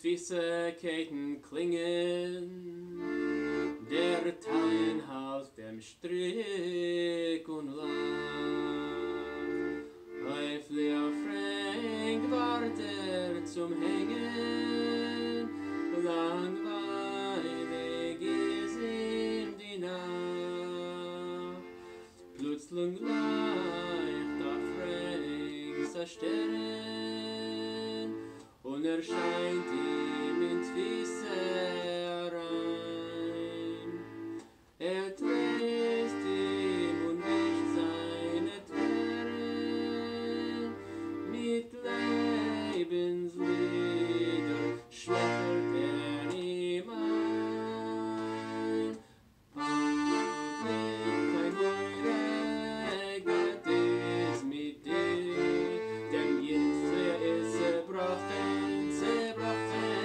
Füße keiten klingen, der Tauen aus dem Strick und Land. Häufli auf Frank war der zum Hängen, langweilig ist ihm die Nacht. Plötzlich leicht auf Frank zerstellen, und erscheint ihm ins Wiese herein. Trägt ihm und wäscht seine Tränen mit Lebenslieder, schmettert er ihm ein. Kein Morgen geht es mit dir, denn jetzt ist zerbrochen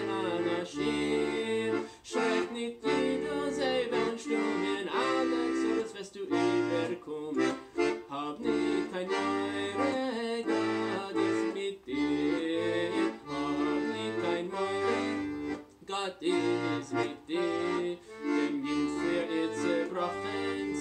an der Schiff. Schreib nicht wieder 7 Stunden, anders als wirst du überkommen. Hab nicht kein Morgen, Gott ist mit dir. Hab nicht kein Morgen, Gott ist mit dir. Denn jetzt zerbrochen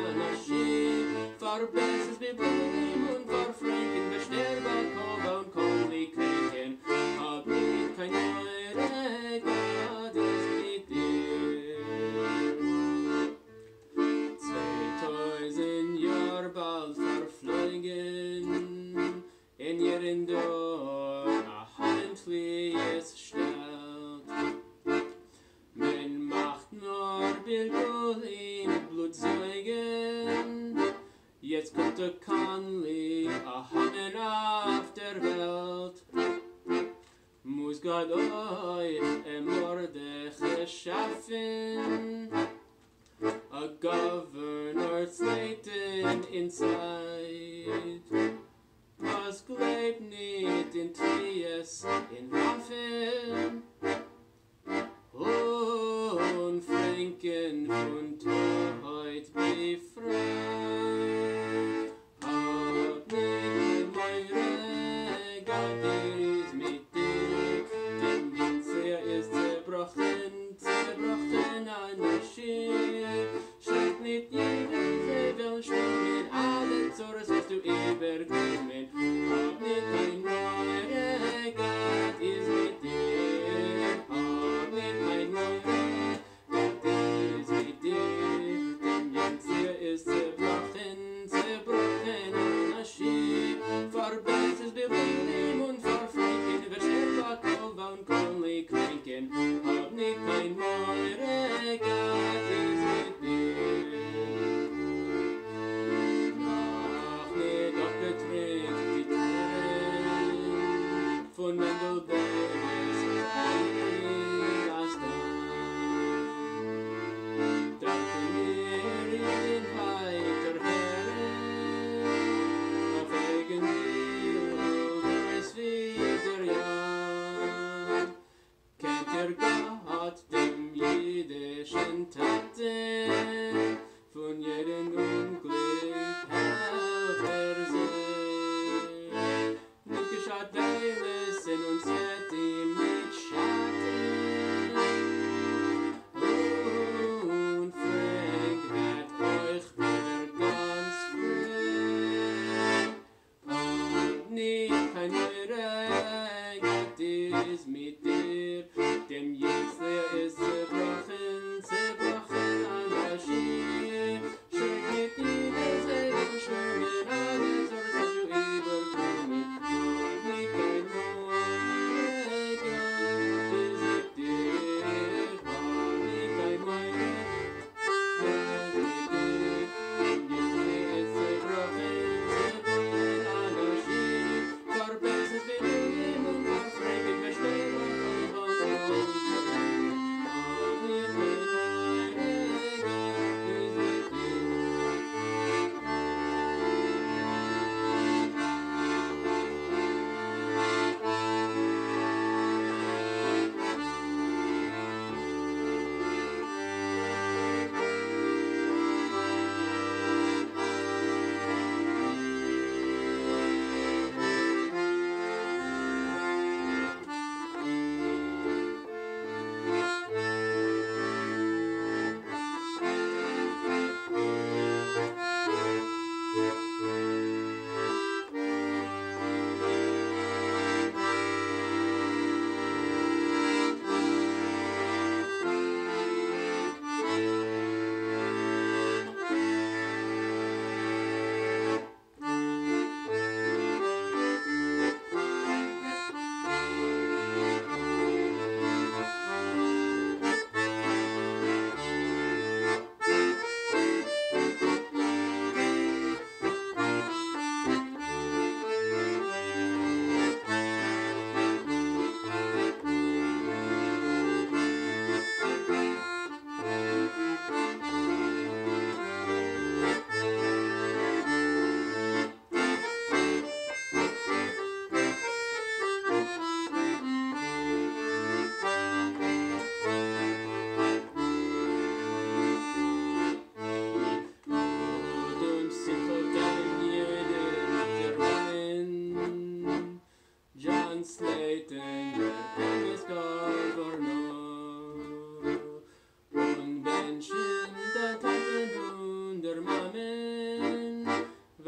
an der Schiff. Verbesses mit Blumen und verfranken, bestellbar Kova und Kohli kriegen. Hab nicht kein Eure, Gott ist mit dir. 2000 Jahre bald verfliegen, in ihren Dorn a Handflieh es stellt. Man macht nur Bildung in Blutsäugen, jetzt kommt der Conley, a Hannen auf der Welt. Muss Gott euch Mordechai schaffen, a Governor Satan inside. Was glaubt nicht in Trias in Waffen, und Franken von Torheit befreit. Hab nicht Meure, Gott ist mit dir, denn jetzt ist zerbrochen an der Schiff. Schreib nicht jeder Wellenschwingen, alle Zores wirst du überkommen. Hab nicht mein Meure, Gott ist mit dir, hab nicht mein Meure, zerbrochen an der Schiff. Verbesses Bewegen und verfranken, wer schneller Kova und Conley kränken. Hab nicht kein Meure, Gott ist mit dir. Noch nicht abgetrennt, die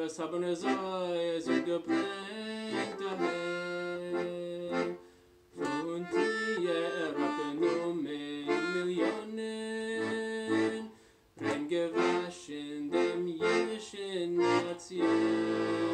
sabne sei so geprägt der Herr. Von dir erwarten Millionen, rein gewaschen dem jüdischen Nation.